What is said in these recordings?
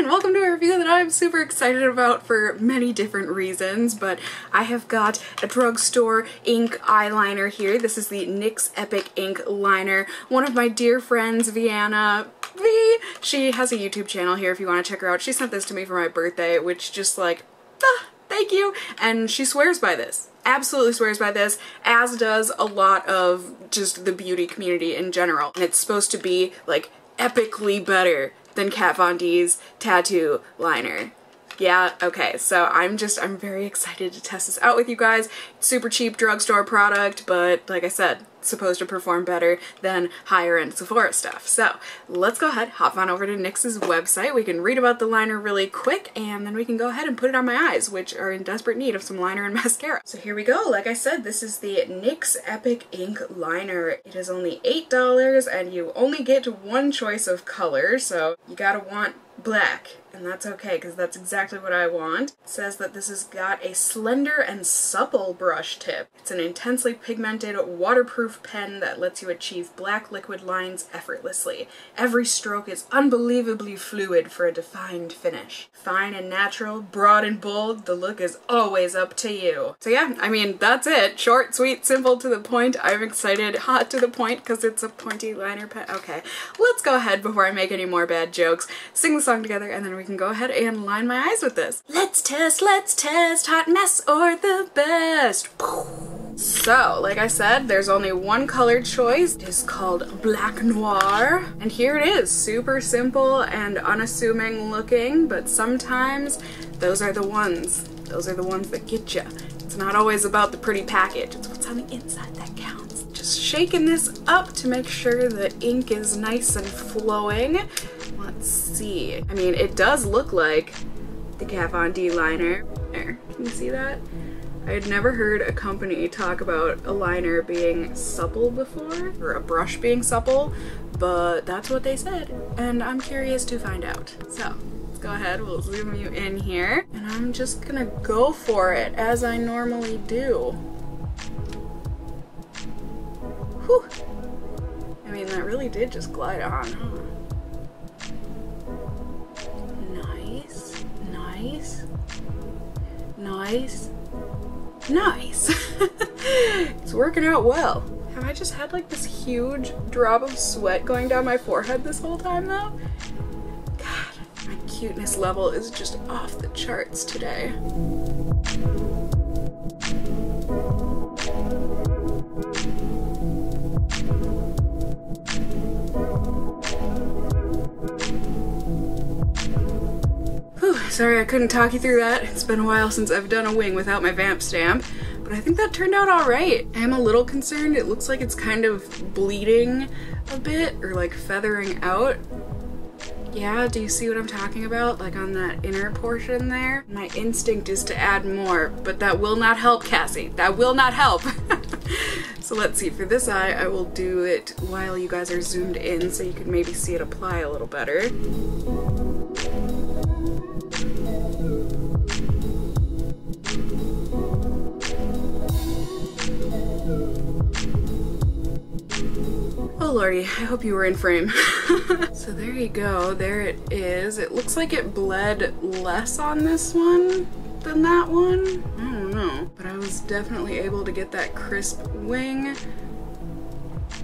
and welcome to a review that I'm super excited about for many different reasons, but I have got a drugstore ink eyeliner here. This is the NYX Epic Ink Liner. One of my dear friends, Vienna V, she has a YouTube channel here if you want to check her out. She sent this to me for my birthday, which just like, ah, thank you, and she swears by this. Absolutely swears by this, as does a lot of just the beauty community in general. And it's supposed to be like epically better than Kat Von D's tattoo liner. Yeah, okay, so I'm very excited to test this out with you guys. It's super cheap drugstore product, but like I said, it's supposed to perform better than higher end Sephora stuff. So let's go ahead, hop on over to NYX's website. We can read about the liner really quick, and then we can go ahead and put it on my eyes, which are in desperate need of some liner and mascara. So here we go. Like I said, this is the NYX Epic Ink Liner. It is only $8, and you only get one choice of color, so you gotta want black, and that's okay because that's exactly what I want. It says that this has got a slender and supple brush tip. It's an intensely pigmented waterproof pen that lets you achieve black liquid lines effortlessly. Every stroke is unbelievably fluid for a defined finish. Fine and natural, broad and bold, the look is always up to you. So yeah, I mean, that's it. Short, sweet, simple, to the point. I'm excited, hot to the point because it's a pointy liner pen. Okay, let's go ahead before I make any more bad jokes. Sing the song together and then we can go ahead and line my eyes with this. Let's test, hot mess or the best. So, like I said, there's only one color choice. It's called Black Noir. And here it is, super simple and unassuming looking, but sometimes those are the ones. Those are the ones that get you. It's not always about the pretty package, it's what's on the inside that counts. Just shaking this up to make sure the ink is nice and flowing. Let's see. I mean, it does look like the Kat Von D liner. There, can you see that? I had never heard a company talk about a liner being supple before, or a brush being supple, but that's what they said, and I'm curious to find out. So, let's go ahead, we'll zoom you in here, and I'm just gonna go for it, as I normally do. Whew! I mean, that really did just glide on, huh? Nice, nice, nice. It's working out well. Have I just had like this huge drop of sweat going down my forehead this whole time though? God, my cuteness level is just off the charts today. Sorry I couldn't talk you through that. It's been a while since I've done a wing without my vamp stamp, but I think that turned out all right. I am a little concerned. It looks like it's kind of bleeding a bit, or like feathering out. Yeah, do you see what I'm talking about? Like on that inner portion there? My instinct is to add more, but that will not help, Cassie. That will not help. So let's see, for this eye, I will do it while you guys are zoomed in so you can maybe see it apply a little better. Oh lordy, I hope you were in frame. So there you go, there it is. It looks like it bled less on this one than that one. I don't know, but I was definitely able to get that crisp wing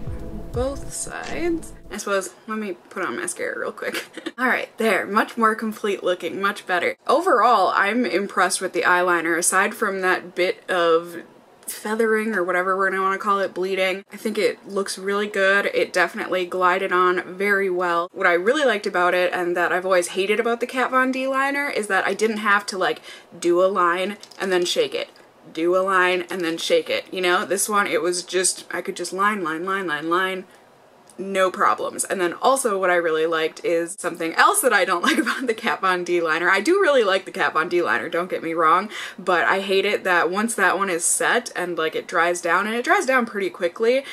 on both sides. I suppose, let me put on mascara real quick. All right, there, much more complete looking, much better. Overall, I'm impressed with the eyeliner, aside from that bit of feathering or whatever we're gonna want to call it, bleeding. I think it looks really good. It definitely glided on very well. What I really liked about it, and that I've always hated about the Kat Von D liner, is that I didn't have to like do a line and then shake it. Do a line and then shake it. You know, this one, it was just, I could just line. No problems. And then also what I really liked is something else that I don't like about the Kat Von D liner. I do really like the Kat Von D liner, don't get me wrong, but I hate it that once that one is set and like it dries down, and it dries down pretty quickly,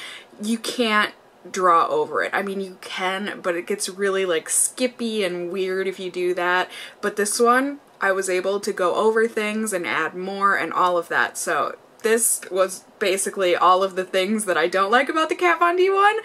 you can't draw over it. I mean, you can, but it gets really like skippy and weird if you do that. But this one, I was able to go over things and add more and all of that. So this was basically all of the things that I don't like about the Kat Von D one,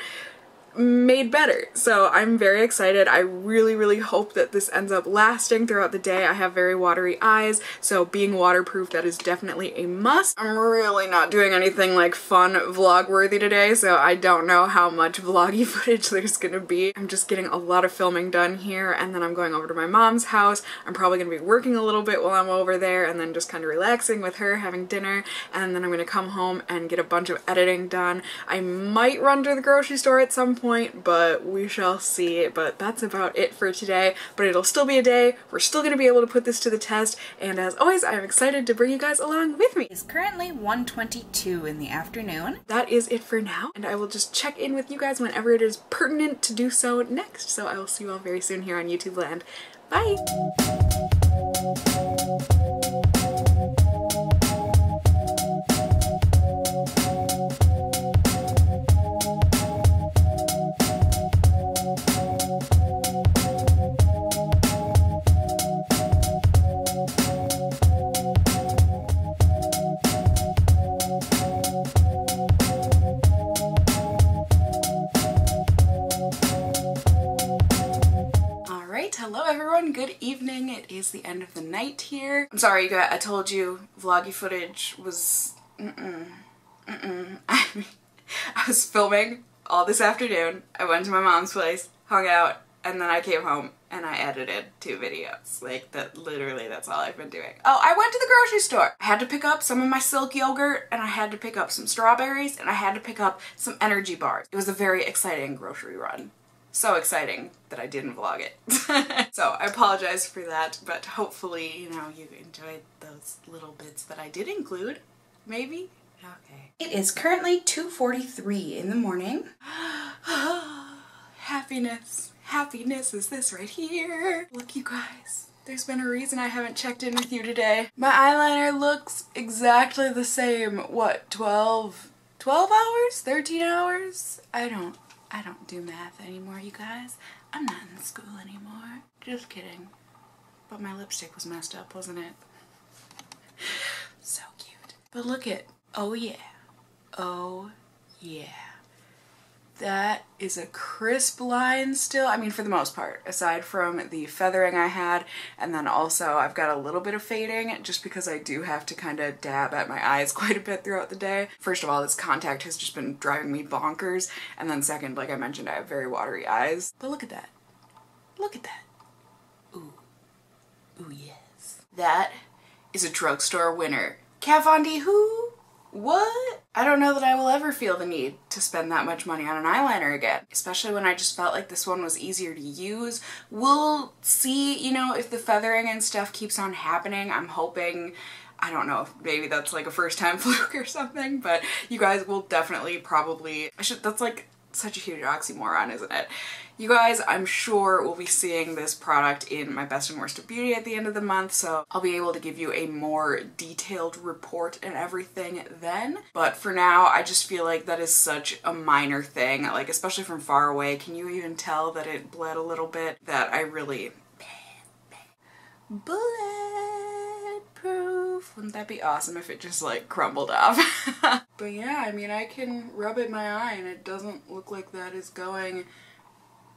made better. So I'm very excited. I really, really hope that this ends up lasting throughout the day. I have very watery eyes, so being waterproof, that is definitely a must. I'm really not doing anything like fun vlog worthy today, so I don't know how much vloggy footage there's gonna be. I'm just getting a lot of filming done here, and then I'm going over to my mom's house. I'm probably gonna be working a little bit while I'm over there, and then just kind of relaxing with her, having dinner, and then I'm gonna come home and get a bunch of editing done. I might run to the grocery store at some point, but we shall see. But that's about it for today, but it'll still be a day. We're still gonna be able to put this to the test, and as always, I'm excited to bring you guys along with me. It's currently 1:22 in the afternoon. That is it for now, and I will just check in with you guys whenever it is pertinent to do so next. So I will see you all very soon here on YouTube land. Bye! Good evening. It is the end of the night here. I'm sorry you guys, I told you vloggy footage was I mean, I was filming all this afternoon. I went to my mom's place, hung out, and then I came home and I edited 2 videos. Like, that literally, that's all I've been doing. Oh, I went to the grocery store. I had to pick up some of my Silk yogurt, and I had to pick up some strawberries, and I had to pick up some energy bars. It was a very exciting grocery run. So exciting that I didn't vlog it. So I apologize for that, but hopefully, you know, you enjoyed those little bits that I did include, maybe? Okay. It is currently 2:43 in the morning. Happiness. Happiness is this right here. Look, you guys. There's been a reason I haven't checked in with you today. My eyeliner looks exactly the same. What, 12 hours? 13 hours? I don't do math anymore, you guys. I'm not in school anymore. Just kidding. But my lipstick was messed up, wasn't it? So cute. But look at, oh yeah. Oh yeah. That is a crisp line still. I mean, for the most part, aside from the feathering I had, and then also I've got a little bit of fading just because I do have to kind of dab at my eyes quite a bit throughout the day. First of all, this contact has just been driving me bonkers. And then second, like I mentioned, I have very watery eyes. But look at that. Look at that. Ooh. Ooh, yes. That is a drugstore winner. Kat Von D who? What? I don't know that I will ever feel the need to spend that much money on an eyeliner again, especially when I just felt like this one was easier to use. We'll see, you know, if the feathering and stuff keeps on happening. I'm hoping, I don't know, if maybe that's like a first time fluke or something, but you guys will definitely probably, that's like such a huge oxymoron, isn't it? You guys, I'm sure, will be seeing this product in my Best and Worst of Beauty at the end of the month, so I'll be able to give you a more detailed report and everything then. But for now, I just feel like that is such a minor thing, like especially from far away. Can you even tell that it bled a little bit? That I really... Bulletproof. Wouldn't that be awesome if it just like crumbled off? But yeah, I mean, I can rub it in my eye and it doesn't look like that is going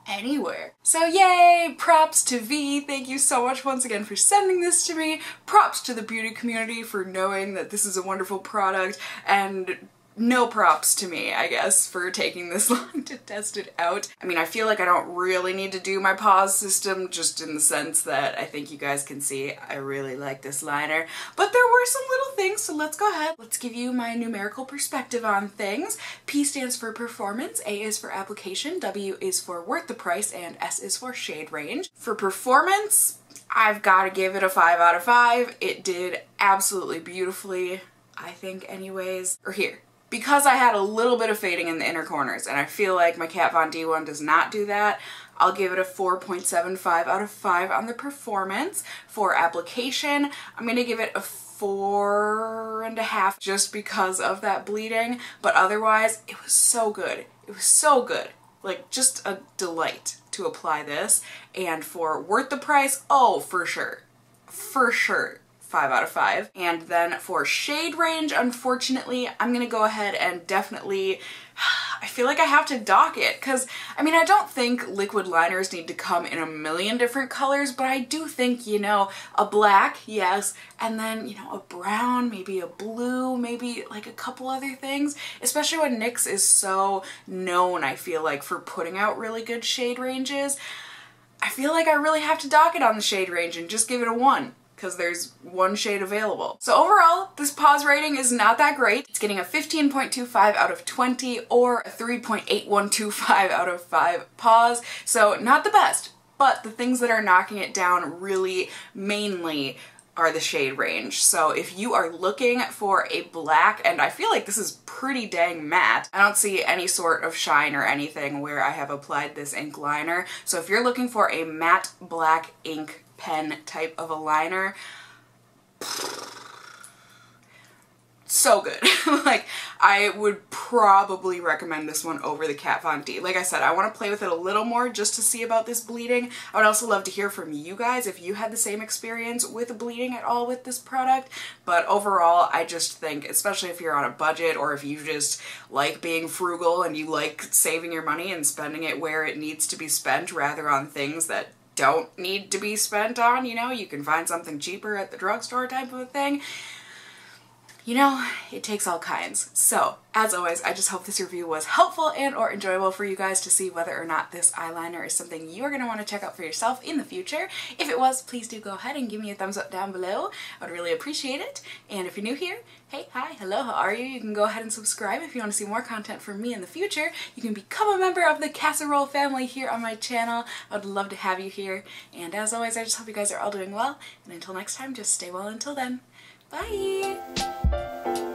anywhere. So yay! Props to V! Thank you so much once again for sending this to me. Props to the beauty community for knowing that this is a wonderful product, and no props to me, I guess, for taking this long to test it out. I mean, I feel like I don't really need to do my pause system, just in the sense that I think you guys can see I really like this liner. But there were some little things, so let's go ahead. Let's give you my numerical perspective on things. P stands for performance, A is for application, W is for worth the price, and S is for shade range. For performance, I've got to give it a 5 out of 5. It did absolutely beautifully, I think anyways. Or here. Because I had a little bit of fading in the inner corners, and I feel like my Kat Von D one does not do that, I'll give it a 4.75 out of 5 on the performance. For application, I'm gonna give it a 4.5 just because of that bleeding, but otherwise, it was so good. It was so good. Like, just a delight to apply this. And for worth the price, oh, for sure. For sure. 5 out of 5. And then for shade range, unfortunately, I'm gonna go ahead and definitely, I feel like I have to dock it because, I mean, I don't think liquid liners need to come in a million different colors, but I do think, you know, a black, yes, and then, you know, a brown, maybe a blue, maybe like a couple other things, especially when NYX is so known, I feel like, for putting out really good shade ranges. I feel like I really have to dock it on the shade range and just give it a 1. Because there's one shade available. So overall, this Paws rating is not that great. It's getting a 15.25 out of 20 or a 3.8125 out of 5 Paws. So not the best, but the things that are knocking it down really mainly are the shade range. So if you are looking for a black, and I feel like this is pretty dang matte, I don't see any sort of shine or anything where I have applied this ink liner. So if you're looking for a matte black ink pen type of a liner, so good. Like, I would probably recommend this one over the Kat Von D. Like I said, I want to play with it a little more just to see about this bleeding. I would also love to hear from you guys if you had the same experience with bleeding at all with this product, but overall I just think, especially if you're on a budget or if you just like being frugal and you like saving your money and spending it where it needs to be spent rather on things that don't need to be spent on, you know, you can find something cheaper at the drugstore type of a thing. You know, it takes all kinds. So, as always, I just hope this review was helpful and or enjoyable for you guys to see whether or not this eyeliner is something you're going to want to check out for yourself in the future. If it was, please do go ahead and give me a thumbs up down below. I would really appreciate it. And if you're new here, hey, hi, hello, how are you? You can go ahead and subscribe if you want to see more content from me in the future. You can become a member of the Casserole family here on my channel. I would love to have you here. And as always, I just hope you guys are all doing well. And until next time, just stay well until then. Bye!